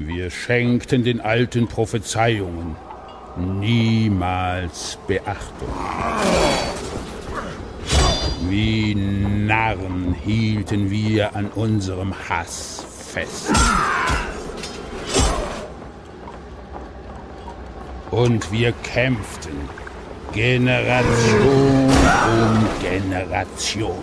Wir schenkten den alten Prophezeiungen niemals Beachtung. Wie Narren hielten wir an unserem Hass fest. Und wir kämpften Generation um Generation.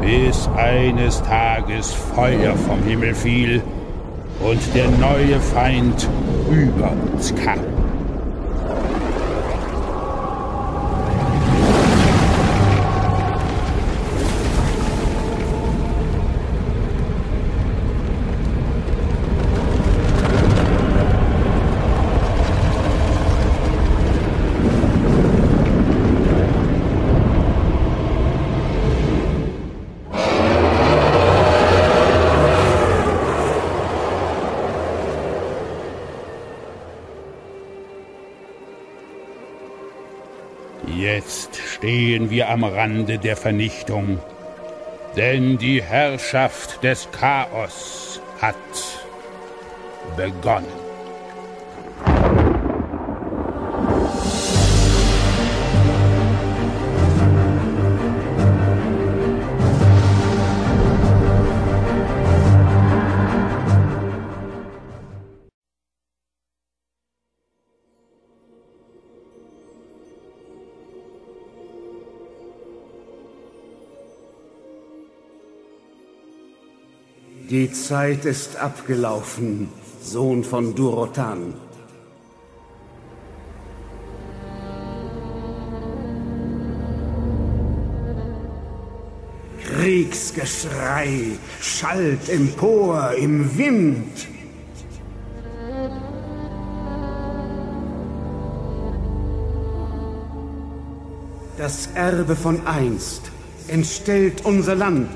Bis eines Tages Feuer vom Himmel fiel und der neue Feind über uns kam. Jetzt stehen wir am Rande der Vernichtung, denn die Herrschaft des Chaos hat begonnen. Die Zeit ist abgelaufen, Sohn von Durotan. Kriegsgeschrei schallt empor im Wind. Das Erbe von einst entstellt unser Land.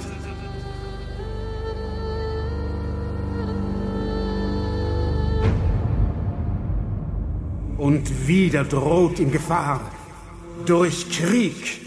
Und wieder droht ihm Gefahr durch Krieg.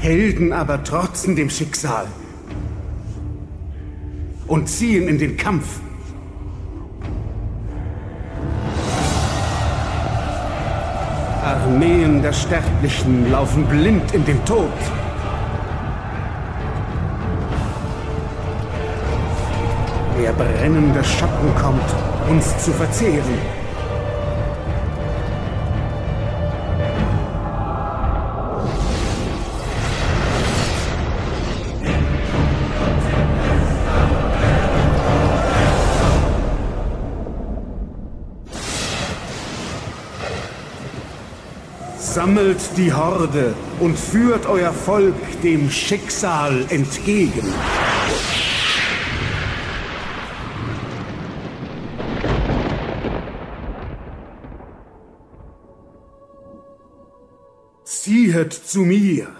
Helden aber trotzen dem Schicksal und ziehen in den Kampf. Armeen der Sterblichen laufen blind in den Tod. Der brennende Schatten kommt, uns zu verzehren. Sammelt die Horde und führt euer Volk dem Schicksal entgegen. Ziehet zu mir!